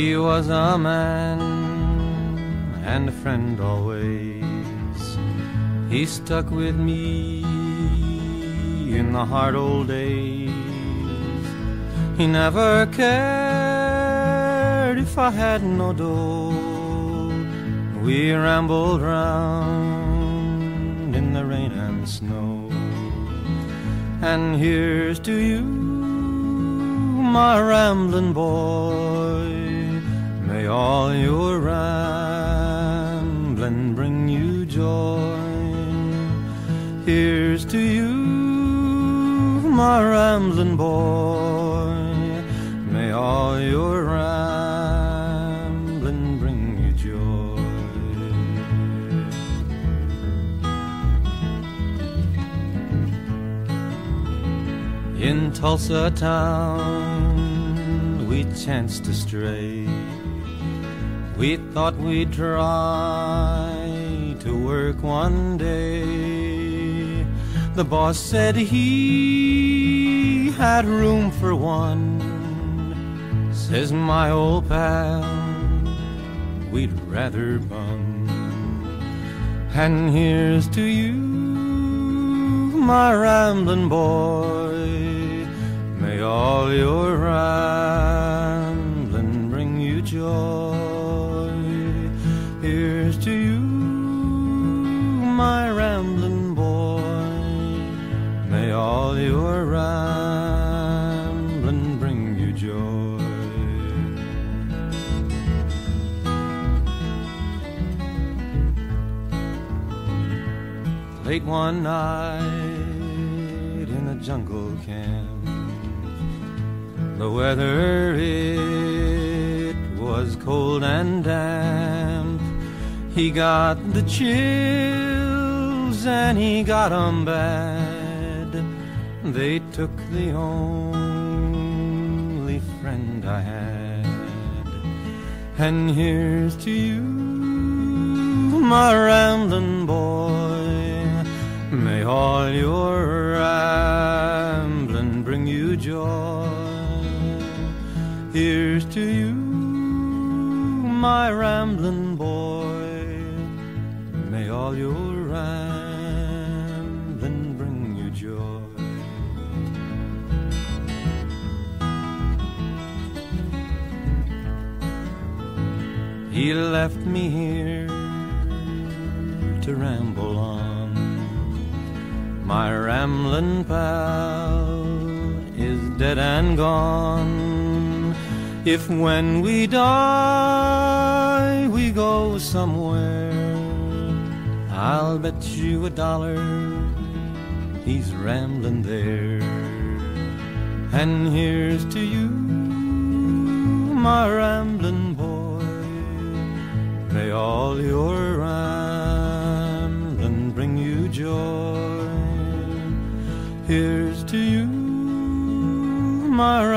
He was a man and a friend always. He stuck with me in the hard old days. He never cared if I had no dough. We rambled round in the rain and snow. And here's to you, my ramblin' boy. May all your ramblin' bring you joy. Here's to you, my ramblin' boy. May all your ramblin' bring you joy. In Tulsa town, we chanced to stray. We thought we'd try to work one day. The boss said he had room for one. Says my old pal, we'd rather bum. And here's to you, my ramblin' boy. May all your ramblin' bring you joy. Here's to you, my ramblin' boy. May all your ramblin' bring you joy. Late one night in a jungle camp, the weather it was cold and damp. He got the chills and he got 'em bad. They took the only friend I had. And here's to you, my ramblin' boy. May all your ramblin' bring you joy. Here's to you, my ramblin' boy. May all your ramblin' bring you joy. He left me here to ramble on. My ramblin' pal is dead and gone. If when we die we go somewhere, I'll bet you $1 he's ramblin' there. And here's to you, my ramblin' boy. May all your ramblin' bring you joy. Here's to you, my